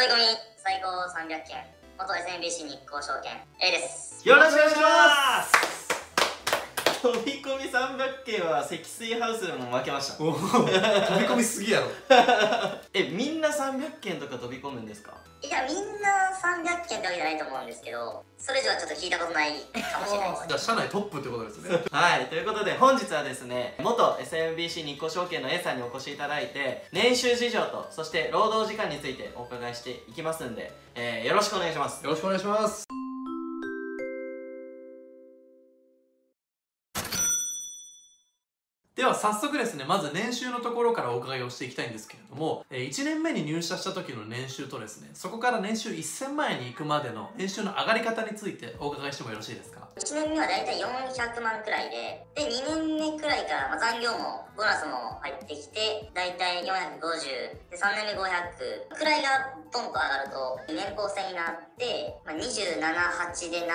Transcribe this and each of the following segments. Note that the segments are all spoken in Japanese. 飛び込み最高300件、元 SMBC 日興証券 A です。よろしくお願いします。飛び込み300件は積水ハウスでも負けました。飛び込みすぎやろ。みんな300件とか飛び込むんですか？いや、みんな300件ってわけじゃないと思うんですけど、それ以上はちょっと聞いたことないかもしれないです。じゃあ社内トップってことですね。はい、ということで本日はですね、元 SMBC 日興証券の A さんにお越しいただいて、年収事情とそして労働時間についてお伺いしていきますんで、よろしくお願いします。よろしくお願いします。では早速ですね、まず年収のところからお伺いをしていきたいんですけれども、1年目に入社した時の年収とですね、そこから年収1000万円に行くまでの年収の上がり方についてお伺いしてもよろしいですか？1年目はだいたい400万くらいで、2年目くらいから、残業もボーナスも入ってきて、だいたい450で、3年目500くらいがドンと上がると年俸制になって、278で700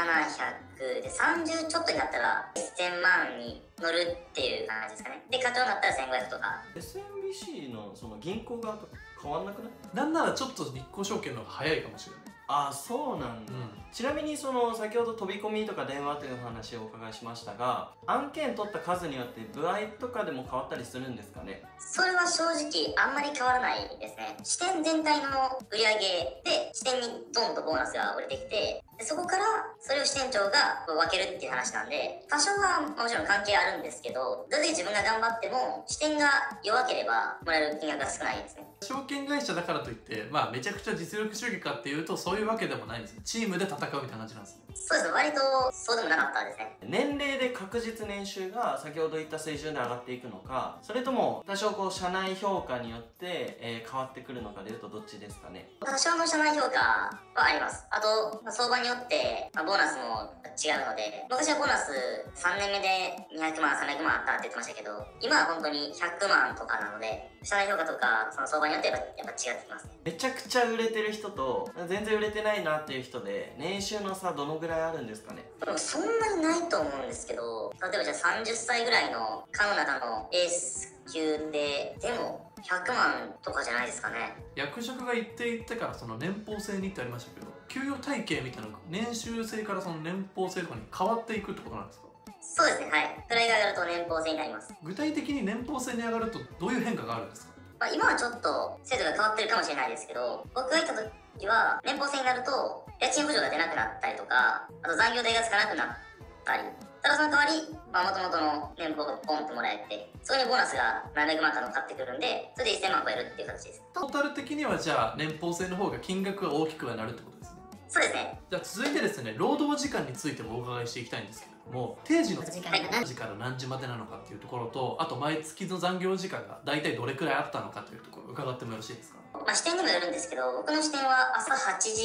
で、30ちょっとになったら1000万に乗るっていう感じですかね。で課長になったら1500とか。 SMBC のその銀行側と変わんなくない？なんならちょっと日興証券の方が早いかもしれない。ああ、そうなんだ、うん、ちなみにその先ほど飛び込みとか電話という話をお伺いしましたが、案件取った数によって部合とかでも変わったりするんですかね？それは正直あんまり変わらないですね。支店全体の売り上げで支店にドンとボーナスが降りてきて、でそこからそれを支店長が分けるっていう話なんで、多少はもちろん関係あるんですけど、どれだけ自分が頑張っても支店が弱ければもらえる金額が少ないですね。証券会社だからといって、めちゃくちゃ実力主義かっていうとそういうわけでもないんですね。チームで戦うみたいな感じなんですね。そうですね、割とそうでもなかったですね。年齢で確実年収が先ほど言った水準で上がっていくのか、それとも多少こう社内評価によって、変わってくるのかでいうとどっちですかね？多少の社内評価はあります。あと、相場によって、ボーナスも違うので、昔はボーナス3年目で200万300万あったって言ってましたけど、今は本当に100万とかなので、社内評価とかその相場によってやっぱ違ってきますね。めちゃくちゃ売れてる人と全然売れてないなっていう人で年収の差どのぐらいあるんですかね？そんなにないと思うんですけど、例えばじゃあ30歳ぐらいのカナダのエース級で、でも100万とかじゃないですかね。役職が一定いってからその年俸制にってありましたけど、給与体系みたいなのが年収制からその年俸制とかに変わっていくってことなんですか？そうですね、はい。それが上がると年俸制になります。具体的に年俸制に上がるとどういう変化があるんですか？今はちょっと制度が変わってるかもしれないですけど、僕がいた時は年俸制になると家賃補助が出なくなったりとか、あと残業代がつかなくなったり、ただその代わり、元々の年俸がポンってもらえて、そこにボーナスが700万か乗っかってくるんで、それで1000万超えるっていう形です。トータル的にはじゃあ年俸制の方が金額が大きくはなるってことですね？そうですね。じゃあ続いてですね、労働時間についてもお伺いしていきたいんですけど、もう定時の何時から何時までなのかっていうところと、あと毎月の残業時間が大体どれくらいあったのかというところを伺ってもよろしいですか？支店にもよるんですけど、僕の支店は朝8時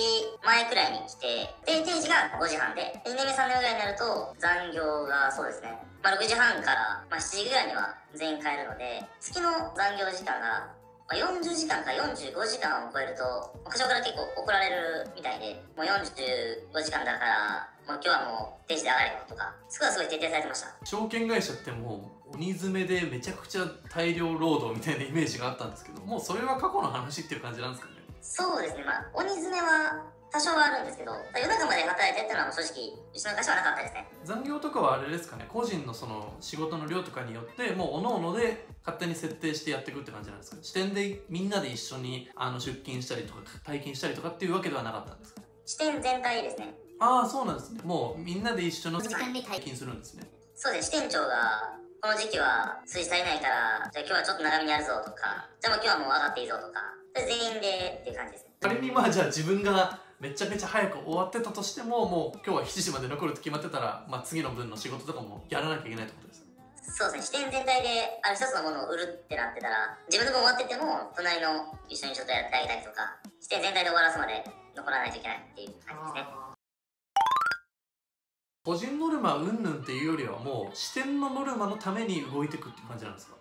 前くらいに来て、で定時が5時半で、2年目3年目ぐらいになると残業がそうですね、6時半から、7時ぐらいには全員帰るので、月の残業時間が40時間から45時間を超えると課長から結構怒られるみたいで、もう45時間だからもう今日はもう定時で上がれよとか、そこはすごい徹底されてました。証券会社ってもう鬼詰めでめちゃくちゃ大量労働みたいなイメージがあったんですけど、もうそれは過去の話っていう感じなんですかね？そうですね、鬼詰めは多少はあるんですけど、夜中まで働いてってのは正直うちの会社はなかったですね。残業とかはあれですかね、個人のその仕事の量とかによってもう各々で勝手に設定してやっていくって感じなんですか？支店でみんなで一緒に出勤したりとか退勤したりとかっていうわけではなかったんですか？支店全体ですね。ああ、そうなんですね。もうみんなで一緒の時間で退勤するんですね。そうです。支店長がこの時期は数字足りないから、じゃあ今日はちょっと長めにやるぞとか、じゃあもう今日はもう上がっていいぞとか、全員でっていう感じですね。仮にじゃあ自分がめちゃめちゃ早く終わってたとしても、もう今日は7時まで残るって決まってたら、次の分の仕事とかもやらなきゃいけないってことです。そうですね、支店全体で一つのものを売るってなってたら、自分の分終わってても隣の一緒にちょっとやってあげたりとか、支店全体で終わらすまで残らないといけないっていう感じですね。個人ノルマ云々っていうよりはもう支店のノルマのために動いていくって感じなんですか？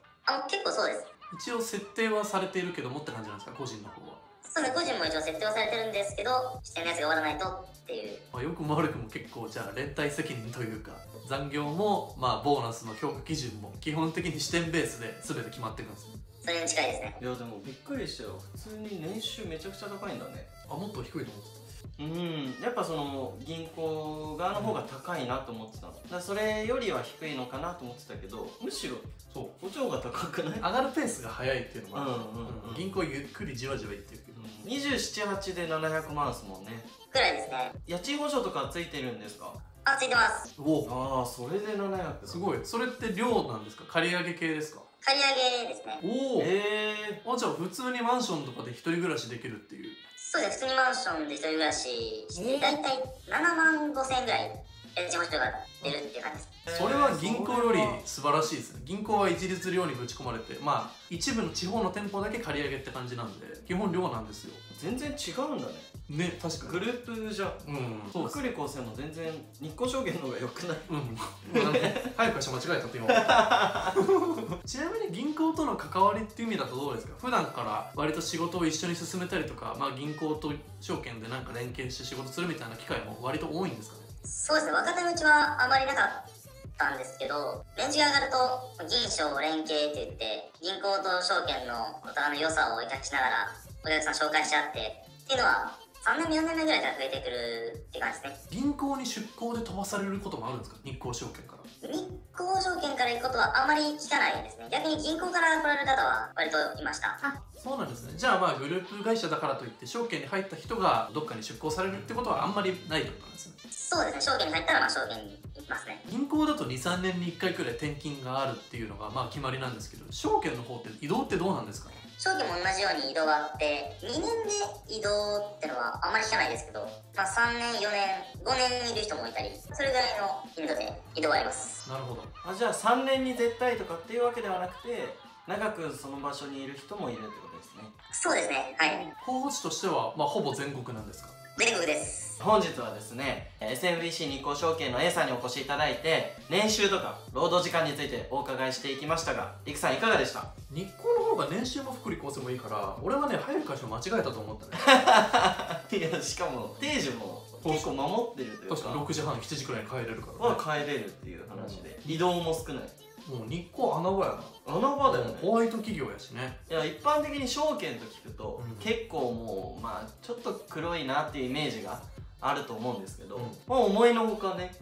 結構そうです。一応設定はされているけどもって感じなんですか、個人の方は？そうですね、個人も一応設定はされてるんですけど、支店のやつが終わらないとっていう。よくも悪くも結構じゃあ連帯責任というか、残業もボーナスの評価基準も基本的に支店ベースで全て決まっていくんですね。それに近いですね。いやでもびっくりしたよ。普通に年収めちゃくちゃ高いんだね。あ、もっと低いと思ってた。うん、やっぱその銀行側の方が高いなと思ってたの。だからそれよりは低いのかなと思ってたけど、むしろそうこっちの方が高くない？上がるペースが早いっていうのもある。銀行ゆっくりじわじわいってるけど、27、8で700万ですもんね。くらいですね。家賃保証とかついてるんですか？あ、ついてます。お、ああ、それで700。すごい。それって寮なんですか？借り上げ系ですか？借り上げですね。おお、あ、じゃあ普通にマンションとかで一人暮らしできるっていう。そうです、普通にマンションで一人暮らししてだいたい7万5千円ぐらい家賃保証が出るっていう感じです。それは銀行より素晴らしいですね。銀行は一律寮にぶち込まれて、まあ一部の地方の店舗だけ借り上げって感じなんで、基本寮なんですよ。全然違うんだね。ね、確かにグループじゃ、うん、そうです。福利厚生も全然日光証券の方が良くない？うん、なんか早く会社間違えたって今ちなみに銀行との関わりっていう意味だとどうですか？普段から割と仕事を一緒に進めたりとか、まあ銀行と証券でなんか連携して仕事するみたいな機会も割と多いんですかね？そうですね、若手のうちはあまりなかったんですけど、年次が上がると銀商連携って言って銀行と証券のお互いの良さを生かしながらお客さん紹介し合ってっていうのは3年、4年目ぐらいから増えてくるって感じですね。銀行に出向で飛ばされることもあるんですか？日興証券から。日興証券から行くことはあまり聞かないですね。逆に銀行から来られる方は割といました。あ、そうなんですね。じゃあまあグループ会社だからといって証券に入った人がどっかに出向されるってことはあんまりないってことなんですね。そうですね、証券に入ったらまあ証券に行きますね。銀行だと2、3年に1回くらい転勤があるっていうのがまあ決まりなんですけど、証券の方って移動ってどうなんですかね？証券も同じように移動があって、2年で移動ってのはあまり聞かないですけど、まあ3年、4年、5年いる人もいたり、それぐらいの頻度で移動があります。なるほど。あ、じゃあ3年に絶対とかっていうわけではなくて、長くその場所にいる人もいるってことですね。そうですね、はい。候補地としては、まあほぼ全国なんですか？全国です。本日はですね、SMBC 日興証券の A さんにお越しいただいて、年収とか労働時間についてお伺いしていきましたが、りくさんいかがでした？日興の方が年収も福利厚生もいいから、俺はね、入る会社間違えたと思ったね。いや、しかも、定時も結構守ってるというか。確か6時半、7時くらいに帰れるから、ね。は帰れるっていう話で。移動も少ない。もう日光穴場やな。穴場だよね。ホワイト企業やしね。いや、一般的に証券と聞くと、結構もうまあちょっと黒いなっていうイメージがあると思うんですけど、まあ思いのほかね、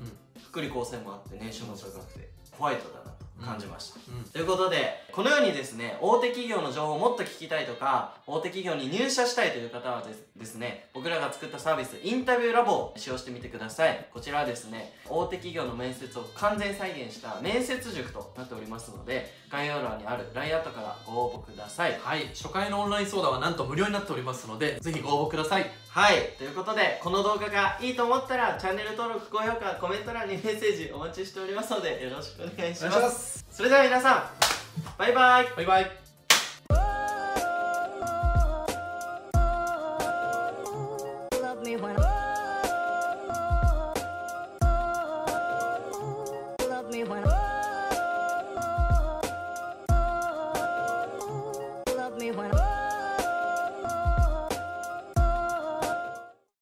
福利厚生もあって年収も高くてホワイトだなと感じました。ということで、このようにですね、大手企業の情報をもっと聞きたいとか、大手企業に入社したいという方はですね、僕らが作ったサービス、インタビューラボを使用してみてください。こちらはですね、大手企業の面接を完全再現した面接塾となっておりますので、概要欄にある LINE アットからご応募ください。はい、初回のオンライン相談はなんと無料になっておりますので、ぜひご応募ください。はい、ということで、この動画がいいと思ったら、チャンネル登録、高評価、コメント欄にメッセージお待ちしておりますので、よろしくお願いします。それでは皆さん、バイバイ。バイバイ。